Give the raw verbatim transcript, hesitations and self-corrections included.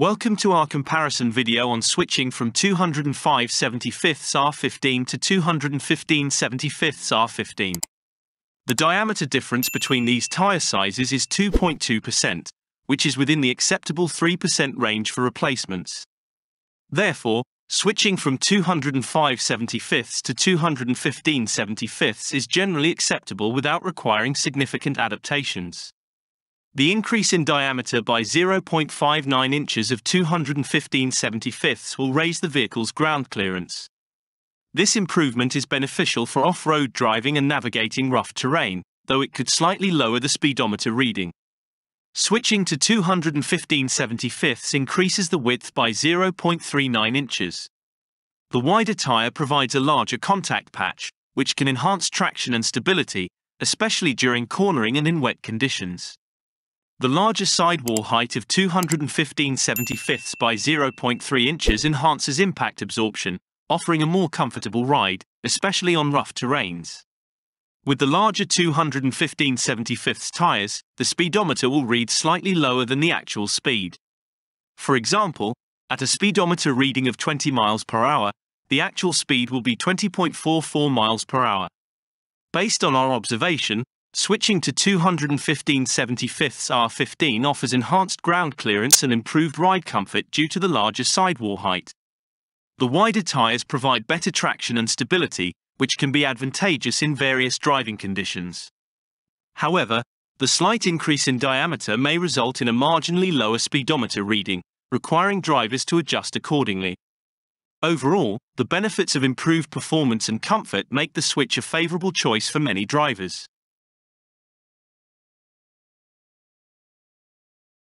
Welcome to our comparison video on switching from two hundred five seventy-fifths R fifteen to two hundred fifteen seventy-fifths R fifteen. The diameter difference between these tire sizes is two point two percent, which is within the acceptable three percent range for replacements. Therefore, switching from two hundred five seventy-fifths to two hundred fifteen seventy-fifths is generally acceptable without requiring significant adaptations. The increase in diameter by zero point five nine inches of two hundred fifteen seventy-fifths will raise the vehicle's ground clearance. This improvement is beneficial for off-road driving and navigating rough terrain, though it could slightly lower the speedometer reading. Switching to two hundred fifteen seventy-fifths increases the width by zero point three nine inches. The wider tire provides a larger contact patch, which can enhance traction and stability, especially during cornering and in wet conditions. The larger sidewall height of two hundred fifteen seventy-fifths by zero point three inches enhances impact absorption, offering a more comfortable ride, especially on rough terrains. With the larger two hundred fifteen seventy-fifths tires, the speedometer will read slightly lower than the actual speed. For example, at a speedometer reading of twenty miles per hour, the actual speed will be twenty point four four miles per hour. Based on our observation, switching to two hundred fifteen seventy-fifths R fifteen offers enhanced ground clearance and improved ride comfort due to the larger sidewall height. The wider tires provide better traction and stability, which can be advantageous in various driving conditions. However, the slight increase in diameter may result in a marginally lower speedometer reading, requiring drivers to adjust accordingly. Overall, the benefits of improved performance and comfort make the switch a favorable choice for many drivers.